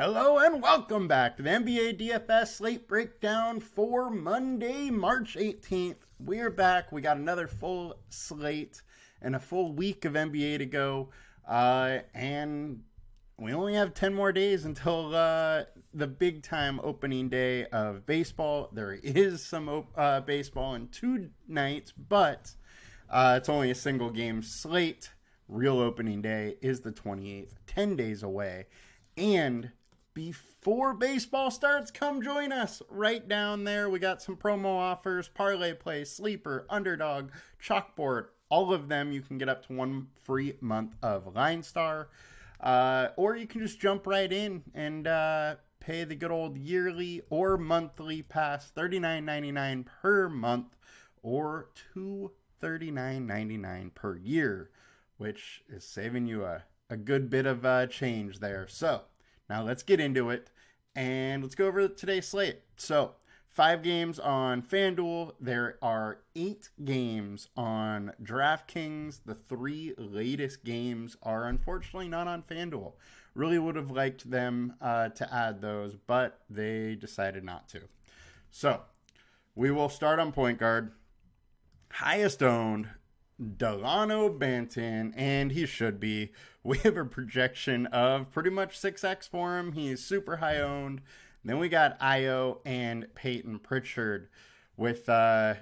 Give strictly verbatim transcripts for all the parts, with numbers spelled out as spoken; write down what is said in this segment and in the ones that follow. Hello and welcome back to the N B A D F S Slate Breakdown for Monday, March eighteenth. We're back. We got another full slate and a full week of N B A to go. Uh, and we only have ten more days until uh, the big time opening day of baseball. There is some uh, baseball in two nights, but uh, it's only a single game slate. Real opening day is the twenty-eighth, ten days away. And before baseball starts, come join us right down there. We got some promo offers, ParlayPlay, Sleeper, Underdog, Chalkboard, all of them. You can get up to one free month of Line Star, uh, or you can just jump right in and uh, pay the good old yearly or monthly pass, thirty-nine ninety-nine per month or two hundred thirty-nine ninety-nine per year, which is saving you a, a good bit of uh, change there. So now let's get into it, and let's go over today's slate. So, five games on FanDuel. There are eight games on DraftKings. The three latest games are unfortunately not on FanDuel. Really would have liked them uh, to add those, but they decided not to. So, we will start on point guard. Highest owned, Delano Banton, and he should be. We have a projection of pretty much six X for him. He's super high owned. And then we got Io and Peyton Pritchard with uh,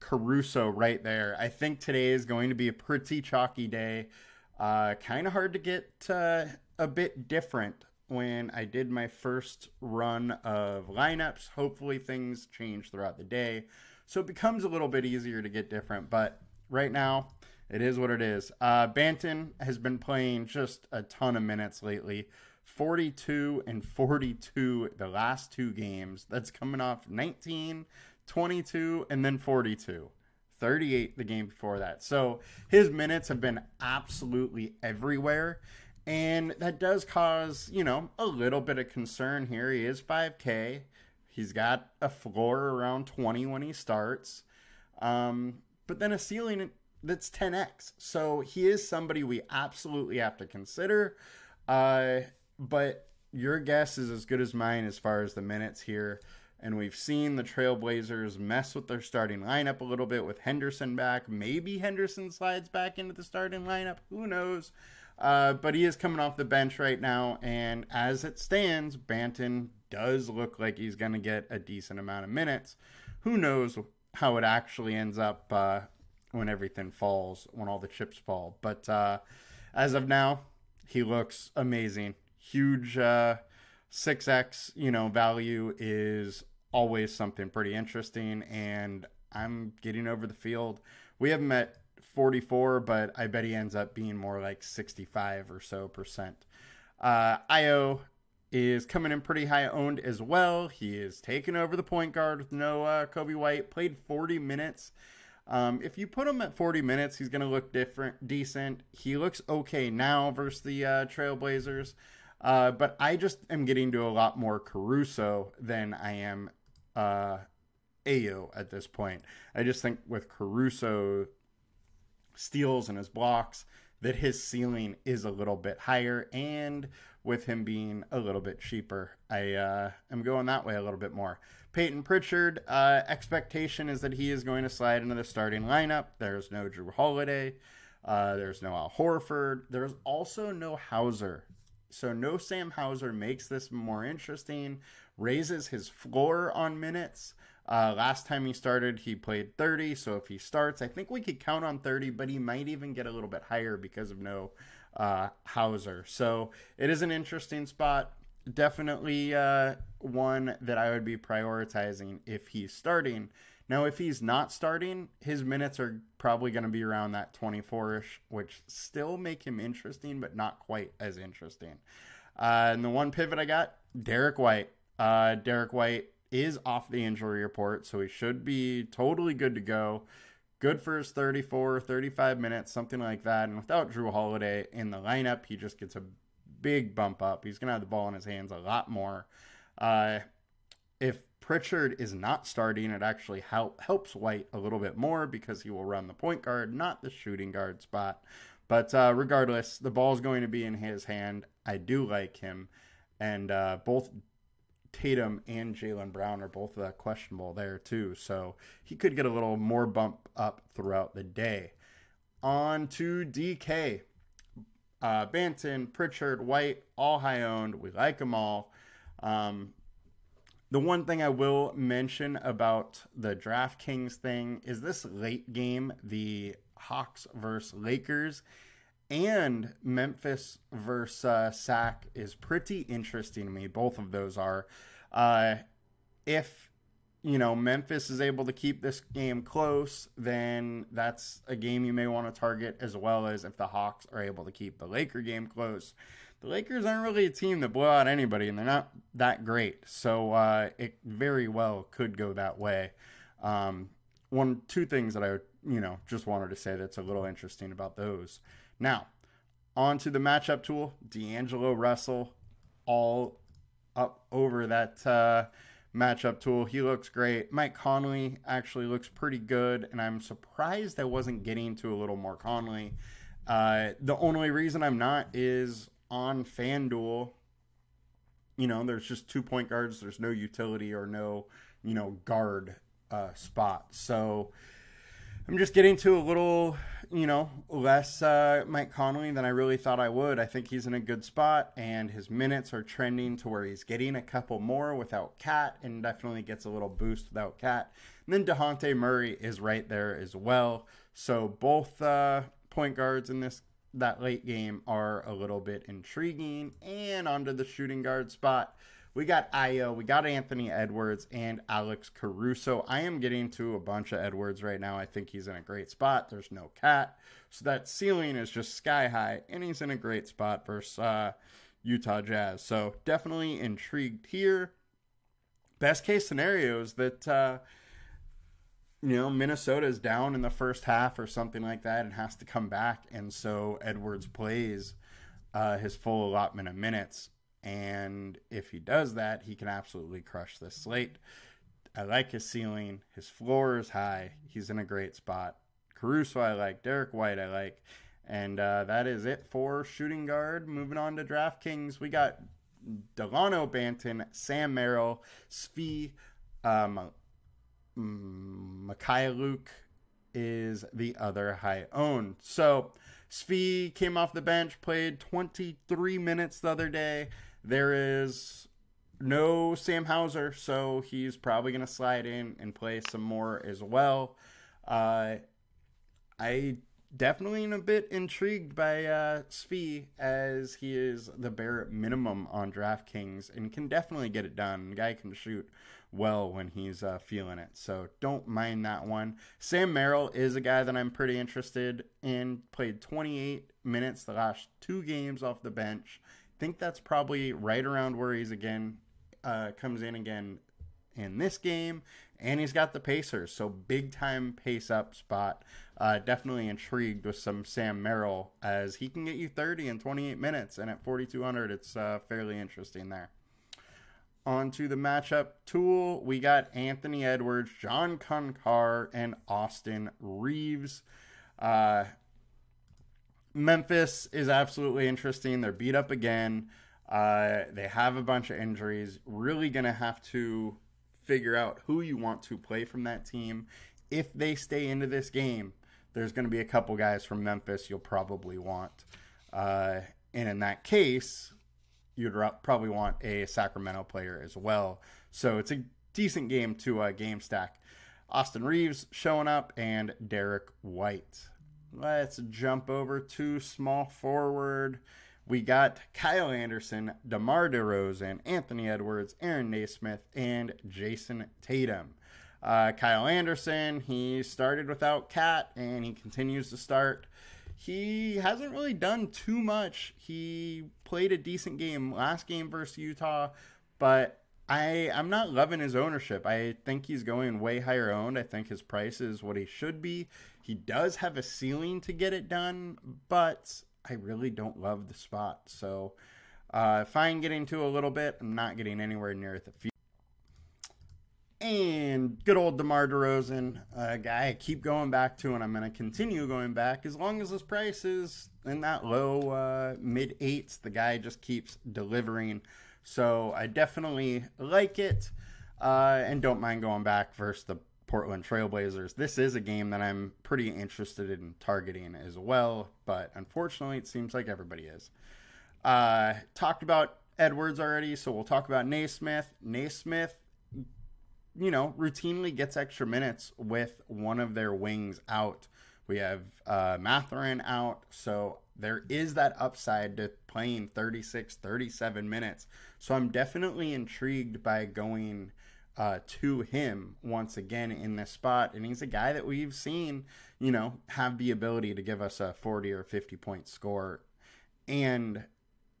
Caruso right there. I think today is going to be a pretty chalky day. Uh, kind of hard to get uh, a bit different when I did my first run of lineups. Hopefully things change throughout the day, so it becomes a little bit easier to get different, but right now, it is what it is. Uh, Banton has been playing just a ton of minutes lately. forty-two and forty-two the last two games. That's coming off nineteen, twenty-two, and then forty-two. thirty-eight the game before that. So his minutes have been absolutely everywhere. And that does cause, you know, a little bit of concern here. He is five K. He's got a floor around twenty when he starts. Um... But then a ceiling that's ten X. So he is somebody we absolutely have to consider. Uh, but your guess is as good as mine as far as the minutes here. And we've seen the Trailblazers mess with their starting lineup a little bit with Henderson back. Maybe Henderson slides back into the starting lineup. Who knows? Uh, but he is coming off the bench right now. And as it stands, Banton does look like he's going to get a decent amount of minutes. Who knows how it actually ends up uh, when everything falls, when all the chips fall. But uh, as of now, he looks amazing. Huge uh, six X, you know, value is always something pretty interesting, and I'm getting over the field. We have him at forty-four, but I bet he ends up being more like sixty-five or so percent. Uh, Io is coming in pretty high owned as well. He is taking over the point guard with no uh, Kobe White. Played forty minutes. Um, if you put him at forty minutes, he's going to look different, decent. He looks okay now versus the uh, Trailblazers. Uh, but I just am getting to a lot more Caruso than I am uh, Ayo at this point. I just think with Caruso steals and his blocks, that his ceiling is a little bit higher, and with him being a little bit cheaper, I uh, am going that way a little bit more. Peyton Pritchard, uh, expectation is that he is going to slide into the starting lineup. There's no Drew Holiday. Uh, there's no Al Horford. There's also no Hauser. So no Sam Hauser makes this more interesting, raises his floor on minutes. Uh, last time he started, he played thirty. So if he starts, I think we could count on thirty, but he might even get a little bit higher because of no uh, Hauser. So it is an interesting spot. Definitely uh, one that I would be prioritizing if he's starting. Now, if he's not starting, his minutes are probably going to be around that twenty-four-ish, which still make him interesting, but not quite as interesting. Uh, and the one pivot I got, Derek White. Uh, Derek White is off the injury report, so he should be totally good to go. Good for his thirty-four, thirty-five minutes, something like that. And without Drew Holiday in the lineup, he just gets a big bump up. He's going to have the ball in his hands a lot more. Uh, if Pritchard is not starting, it actually help, helps White a little bit more because he will run the point guard, not the shooting guard spot. But uh, regardless, the ball's going to be in his hand. I do like him And uh, both Tatum and Jaylen Brown are both uh, questionable there too. So he could get a little more bump up throughout the day. On to D K. Uh, Banton, Pritchard, White, all high owned. We like them all. Um, the one thing I will mention about the DraftKings thing is this late game, the Hawks versus Lakers and Memphis versus uh, S A C is pretty interesting to me. Both of those are. Uh, if, you know, Memphis is able to keep this game close, then that's a game you may want to target, as well as if the Hawks are able to keep the Laker game close. The Lakers aren't really a team that blow out anybody, and they're not that great. So uh, it very well could go that way. Um, one, two things that I, you know, just wanted to say that's a little interesting about those. Now, on to the matchup tool, D'Angelo Russell, all up over that uh, matchup tool. He looks great. Mike Conley actually looks pretty good, and I'm surprised I wasn't getting to a little more Conley. Uh, the only reason I'm not is on FanDuel, you know, there's just two point guards. There's no utility or no, you know, guard uh, spot. So I'm just getting to a little, you know, less uh, Mike Conley than I really thought I would. I think he's in a good spot, and his minutes are trending to where he's getting a couple more without Cat, and definitely gets a little boost without Cat. And then DeJounte Murray is right there as well. So both uh, point guards in this that late game are a little bit intriguing. And onto the shooting guard spot, we got Ayo, we got Anthony Edwards, and Alex Caruso. I am getting to a bunch of Edwards right now. I think he's in a great spot. There's no Cat, so that ceiling is just sky high, and he's in a great spot versus uh, Utah Jazz. So definitely intrigued here. Best case scenario is that uh, you know, Minnesota is down in the first half or something like that and has to come back. And so Edwards plays uh, his full allotment of minutes. And if he does that, he can absolutely crush this slate. I like his ceiling. His floor is high. He's in a great spot. Caruso I like. Derek White I like. And uh, that is it for shooting guard. Moving on to DraftKings, we got Delano Banton, Sam Merrill, Svi um, Mikhailuk is the other high owned. So Svi came off the bench, played twenty-three minutes the other day. There is no Sam Hauser, so he's probably going to slide in and play some more as well. Uh, I definitely am a bit intrigued by uh, Svi, as he is the bare minimum on DraftKings and can definitely get it done. The guy can shoot well when he's uh, feeling it, so don't mind that one. Sam Merrill is a guy that I'm pretty interested in. Played twenty-eight minutes the last two games off the bench. I think that's probably right around where he's again uh, comes in again in this game, and he's got the Pacers, so big time pace up spot. Uh, definitely intrigued with some Sam Merrill, as he can get you thirty in twenty-eight minutes, and at forty-two hundred, it's uh, fairly interesting there. On to the matchup tool, we got Anthony Edwards, John Konkar, and Austin Reeves. Uh, Memphis is absolutely interesting. They're beat up again. Uh, they have a bunch of injuries. Really going to have to figure out who you want to play from that team. If they stay into this game, there's going to be a couple guys from Memphis you'll probably want. Uh, and in that case, you'd probably want a Sacramento player as well. So it's a decent game to uh, game stack. Austin Reeves showing up, and Derek White. Let's jump over to small forward. We got Kyle Anderson, DeMar DeRozan, Anthony Edwards, Aaron Naismith, and Jason Tatum. Uh, Kyle Anderson, he started without Cat, and he continues to start. He hasn't really done too much. He played a decent game last game versus Utah, but I, I'm not loving his ownership. I think he's going way higher owned. I think his price is what he should be. He does have a ceiling to get it done, but I really don't love the spot. So uh, fine getting to a little bit. I'm not getting anywhere near the field. And good old DeMar DeRozan, a guy I keep going back to, and I'm going to continue going back. As long as his price is in that low uh, mid eights, the guy just keeps delivering. So I definitely like it, uh, and don't mind going back versus the Portland Trailblazers. This is a game that I'm pretty interested in targeting as well, but unfortunately it seems like everybody is. Uh, talked about Edwards already, so we'll talk about Naismith. Naismith, you know, routinely gets extra minutes with one of their wings out. We have uh, Mathurin out, so there is that upside to playing thirty-six, thirty-seven minutes. So I'm definitely intrigued by going uh, to him once again in this spot. And he's a guy that we've seen, you know, have the ability to give us a forty or fifty point score. And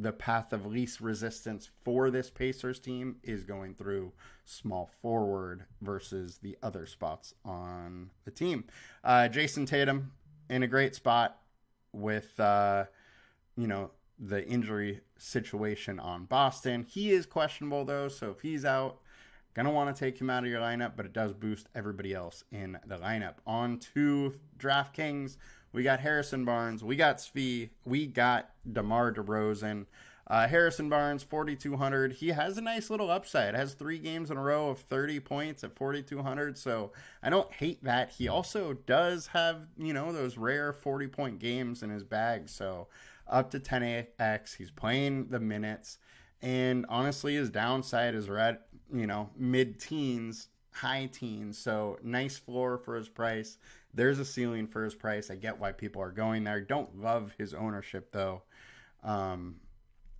the path of least resistance for this Pacers team is going through small forward versus the other spots on the team. Uh, Jason Tatum in a great spot with, uh, you know, the injury situation on Boston. He is questionable, though, so if he's out, going to want to take him out of your lineup, but it does boost everybody else in the lineup. On to DraftKings. We got Harrison Barnes. We got Svi. We got DeMar DeRozan. Uh, Harrison Barnes, forty-two hundred. He has a nice little upside. Has three games in a row of thirty points at forty-two hundred. So I don't hate that. He also does have, you know, those rare forty-point games in his bag. So up to ten X. He's playing the minutes. And honestly, his downside is right, you know, mid-teens, high teens. So nice floor for his price. There's a ceiling for his price. I get why people are going there. Don't love his ownership, though, um,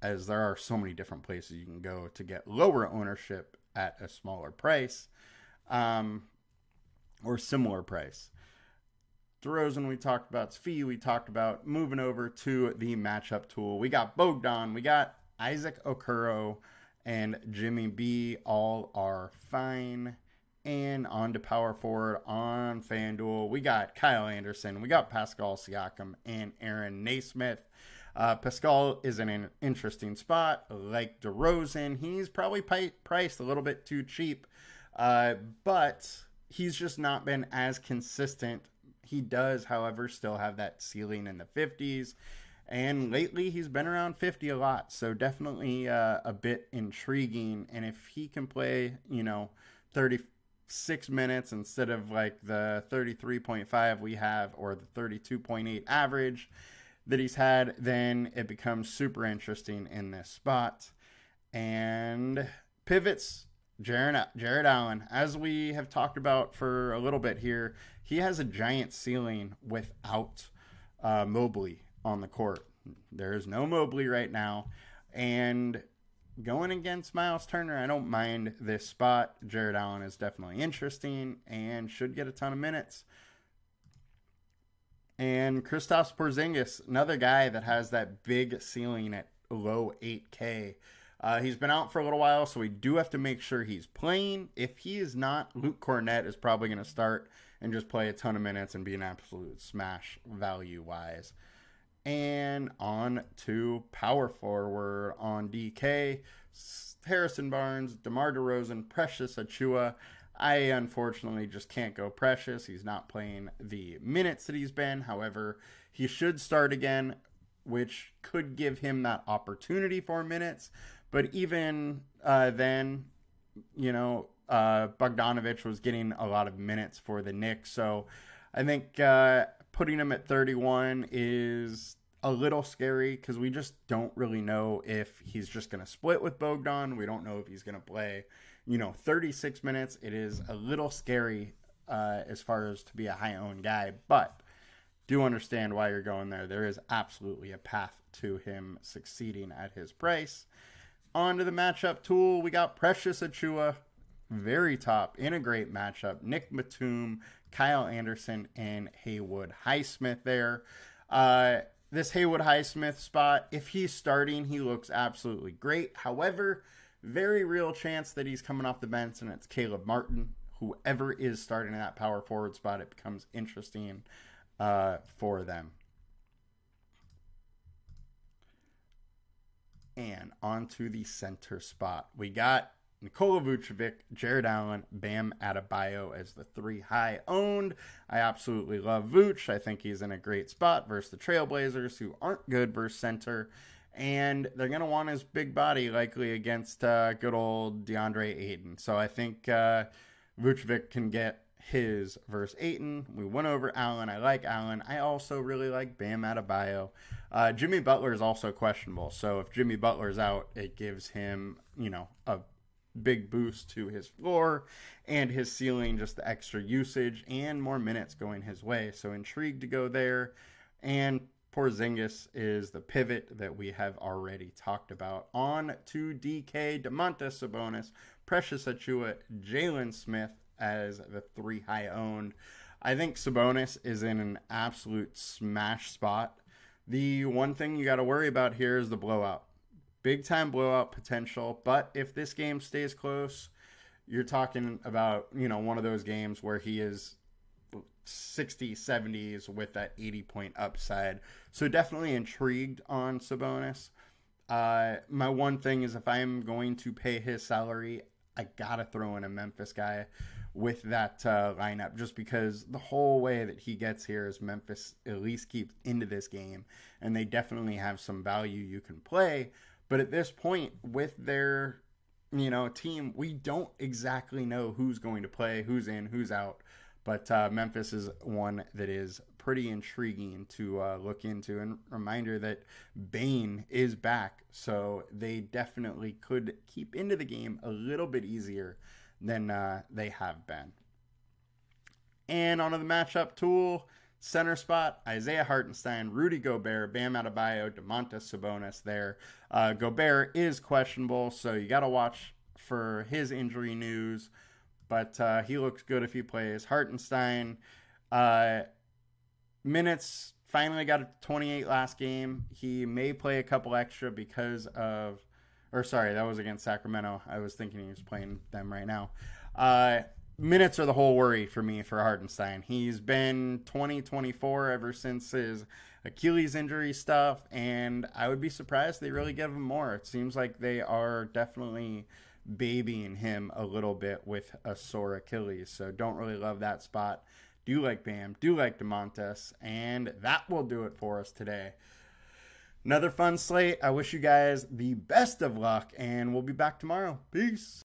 as there are so many different places you can go to get lower ownership at a smaller price, um, or similar price. DeRozan, we talked about. Svi, we talked about. Moving over to the matchup tool. We got Bogdan. We got Isaac Okoro and Jimmy B. All are fine. And on to power forward on FanDuel. We got Kyle Anderson. We got Pascal Siakam and Aaron Naismith. Uh, Pascal is in an interesting spot. Like DeRozan, he's probably pi- priced a little bit too cheap. Uh, but he's just not been as consistent. He does, however, still have that ceiling in the fifties. And lately, he's been around fifty a lot. So definitely uh, a bit intriguing. And if he can play, you know, thirty six minutes instead of like the thirty-three point five we have or the thirty-two point eight average that he's had, then it becomes super interesting in this spot. And pivots, Jared, Jared Allen, as we have talked about for a little bit here, he has a giant ceiling without uh, Mobley on the court. There is no Mobley right now. And going against Myles Turner, I don't mind this spot. Jared Allen is definitely interesting and should get a ton of minutes. And Kristaps Porzingis, another guy that has that big ceiling at low eight K. Uh, he's been out for a little while, so we do have to make sure he's playing. If he is not, Luke Cornett is probably going to start and just play a ton of minutes and be an absolute smash value-wise. And on to power forward on D K, Harrison Barnes, DeMar DeRozan, Precious Achiuwa. I unfortunately just can't go Precious. He's not playing the minutes that he's been. However, he should start again, which could give him that opportunity for minutes. But even uh, then, you know, uh, Bogdanovic was getting a lot of minutes for the Knicks. So I think uh, putting him at thirty-one is a little scary because we just don't really know if he's just going to split with Bogdan. We don't know if he's going to play, you know, thirty-six minutes. It is a little scary uh, as far as to be a high-owned guy, but do understand why you're going there. There is absolutely a path to him succeeding at his price. On to the matchup tool. We got Precious Achiuwa, very top, in a great matchup. Nick Batum, Kyle Anderson, and Haywood Highsmith there. Uh, this Haywood Highsmith spot, if he's starting, he looks absolutely great. However, very real chance that he's coming off the bench, and it's Caleb Martin. Whoever is starting in that power forward spot, it becomes interesting uh, for them. And on to the center spot. We got Nikola Vucevic, Jared Allen, Bam Adebayo as the three high owned. I absolutely love Vuce. I think he's in a great spot versus the Trailblazers, who aren't good versus center. and they're going to want his big body likely against uh, good old DeAndre Ayton. So I think uh, Vucevic can get his versus Ayton. We went over Allen. I like Allen. I also really like Bam Adebayo. Uh, Jimmy Butler is also questionable. So if Jimmy Butler's out, it gives him, you know, a big boost to his floor and his ceiling, just the extra usage and more minutes going his way. So intrigued to go there. And Porzingis is the pivot that we have already talked about. On to D K, Domantas Sabonis, Precious Achiuwa, Jalen Smith as the three high owned. I think Sabonis is in an absolute smash spot. The one thing you got to worry about here is the blowout. Big time blowout potential, but if this game stays close, you're talking about, you know, one of those games where he is sixty, seventies with that eighty point upside. So definitely intrigued on Sabonis. Uh, my one thing is if I'm going to pay his salary, I gotta throw in a Memphis guy with that uh, lineup, just because the whole way that he gets here is Memphis at least keeps into this game, and they definitely have some value you can play. But at this point with their, you know, team, we don't exactly know who's going to play, who's in, who's out. But uh, Memphis is one that is pretty intriguing to uh, look into. And reminder that Bane is back, so they definitely could keep into the game a little bit easier than uh, they have been. And onto the matchup tool, center spot, Isaiah Hartenstein, Rudy Gobert, Bam Adebayo, Domantas Sabonis there. Uh, Gobert is questionable, so you got to watch for his injury news. But uh, he looks good if he plays. Hartenstein, uh, minutes, finally got twenty-eight last game. He may play a couple extra because of, or sorry, that was against Sacramento. I was thinking he was playing them right now. Uh, minutes are the whole worry for me for Hartenstein. He's been twenty, twenty-four ever since his Achilles injury stuff, and I would be surprised they really give him more. It seems like they are definitely babying him a little bit with a sore Achilles, so don't really love that spot. Do like Bam, do like Domantas, and that will do it for us today. Another fun slate. I wish you guys the best of luck, and we'll be back tomorrow. Peace.